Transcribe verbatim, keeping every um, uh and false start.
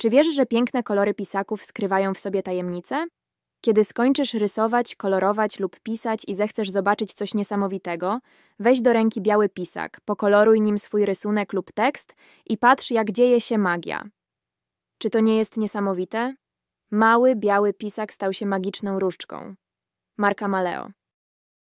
Czy wiesz, że piękne kolory pisaków skrywają w sobie tajemnice? Kiedy skończysz rysować, kolorować lub pisać i zechcesz zobaczyć coś niesamowitego, weź do ręki biały pisak, pokoloruj nim swój rysunek lub tekst i patrz, jak dzieje się magia. Czy to nie jest niesamowite? Mały, biały pisak stał się magiczną różdżką. Marka Maaleo.